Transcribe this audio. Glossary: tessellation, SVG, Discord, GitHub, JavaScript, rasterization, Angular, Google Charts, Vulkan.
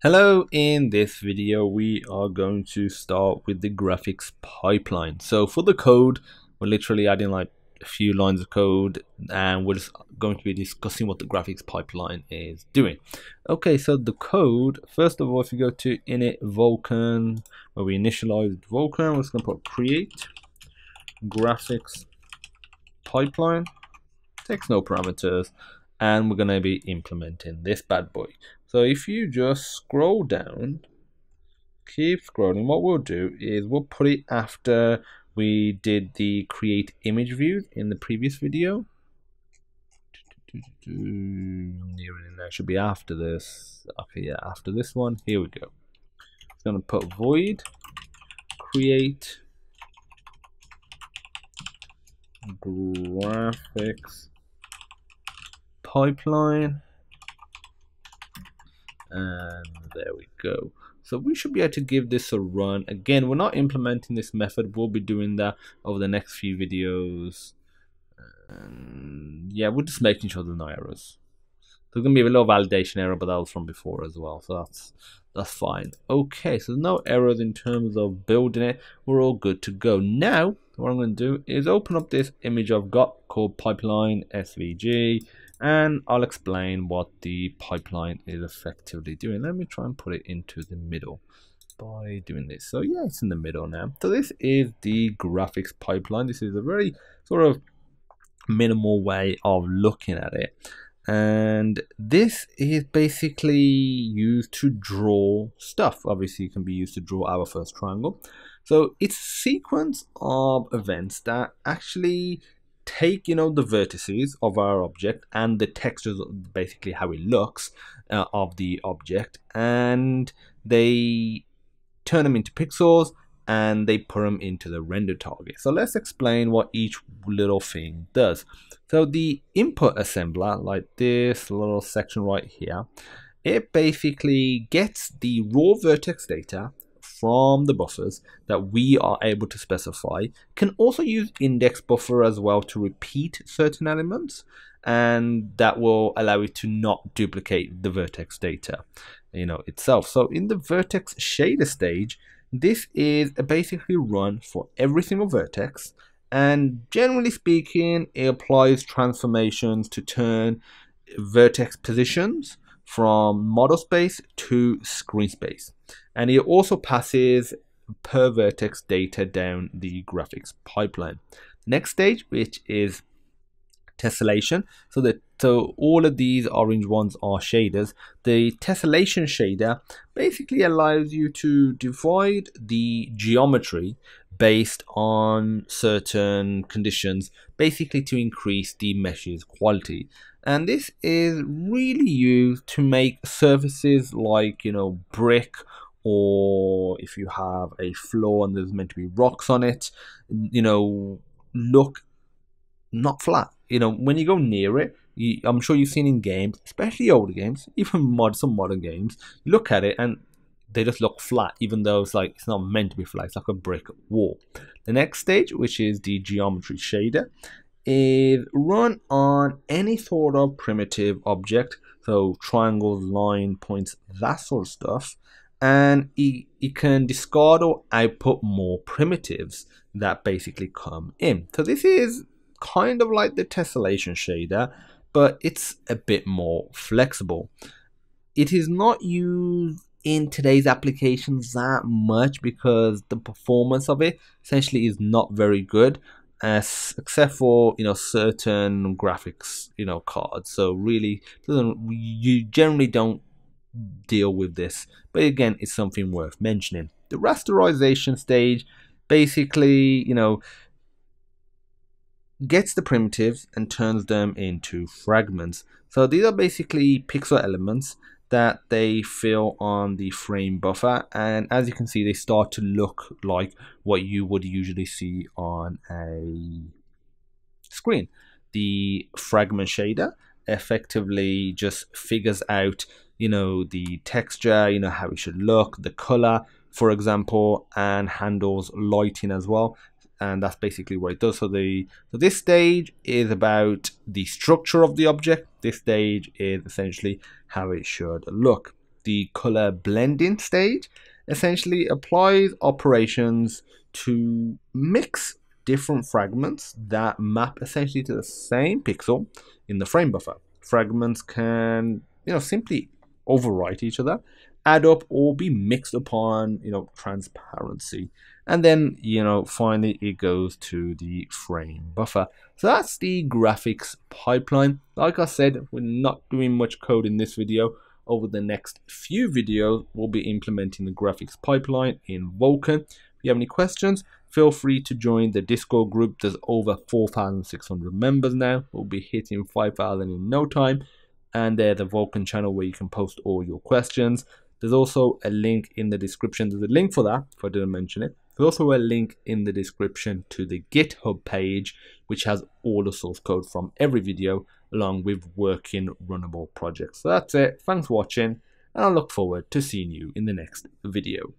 Hello, in this video we are going to start with the graphics pipeline. So for the code, we're literally adding like a few lines of code and we're just going to be discussing what the graphics pipeline is doing. Okay, so the code, first of all, if you go to init Vulkan, where we initialized Vulkan, we're just going to put create graphics pipeline, takes no parameters, and we're going to be implementing this bad boy. So if you just scroll down, keep scrolling, what we'll do is we'll put it after we did the create image views in the previous video. That should be after this. Okay, yeah, after this one. Here we go. It's going to put void create graphics pipeline, and there we go. So we should be able to give this a run. Again, we're not implementing this method, we'll be doing that over the next few videos, and yeah, we're just making sure there's no errors. There's gonna be a little validation error, but that was from before as well, so that's fine. Okay, so there's no errors in terms of building it, we're all good to go. Now what I'm going to do is open up this image I've got called pipeline SVG, and I'll explain what the pipeline is effectively doing. Let me try and put it into the middle by doing this. So yeah, it's in the middle now. So this is the graphics pipeline. This is a very sort of minimal way of looking at it, and this is basically used to draw stuff. Obviously it can be used to draw our first triangle. So it's a sequence of events that actually take, you know, the vertices of our object and the textures, basically how it looks of the object, and they turn them into pixels and they put them into the render target. So let's explain what each little thing does. So the input assembler, like this little section right here, it basically gets the raw vertex data from the buffers that we are able to specify. Can also use index buffer as well to repeat certain elements, and that will allow it to not duplicate the vertex data, you know, itself. So in the vertex shader stage, this is basically run for every single vertex, and generally speaking it applies transformations to turn vertex positions from model space to screen space, and it also passes per vertex data down the graphics pipeline. Next stage, which is tessellation, so all of these orange ones are shaders. The tessellation shader basically allows you to divide the geometry based on certain conditions, basically to increase the mesh's quality. And this is really used to make surfaces like, you know, brick, or if you have a floor and there's meant to be rocks on it, you know, look not flat. You know, when you go near it, I'm sure you've seen in games, especially older games, even some modern games, you look at it and they just look flat, even though it's like, it's not meant to be flat, it's like a brick wall. The next stage, which is the geometry shader, is run on any sort of primitive object, so triangles, line, points, that sort of stuff, and it can discard or output more primitives that basically come in. So this is kind of like the tessellation shader, but it's a bit more flexible. It is not used in today's applications that much because the performance of it essentially is not very good, except for, you know, certain graphics, you know, cards. So really you generally don't deal with this, but again, it's something worth mentioning. The rasterization stage basically, you know, gets the primitives and turns them into fragments. So these are basically pixel elements that they fill on the frame buffer, and as you can see, they start to look like what you would usually see on a screen. The fragment shader effectively just figures out, you know, the texture, you know, how it should look, the color, for example, and handles lighting as well. And that's basically what it does. So this stage is about the structure of the object. This stage is essentially how it should look. the color blending stage, essentially applies operations to mix different fragments that map essentially to the same pixel in the frame buffer. Fragments can, simply overwrite each other, add up, or be mixed upon, transparency. And then, finally it goes to the frame buffer. So that's the graphics pipeline. Like I said, we're not doing much code in this video. Over the next few videos, we'll be implementing the graphics pipeline in Vulkan. If you have any questions, feel free to join the Discord group. There's over 4,600 members now. We'll be hitting 5,000 in no time. And there's the Vulkan channel where you can post all your questions. There's also a link in the description. There's a link for that, if I didn't mention it. There's also a link in the description to the GitHub page, which has all the source code from every video, along with working runnable projects. So that's it. Thanks for watching, and I look forward to seeing you in the next video.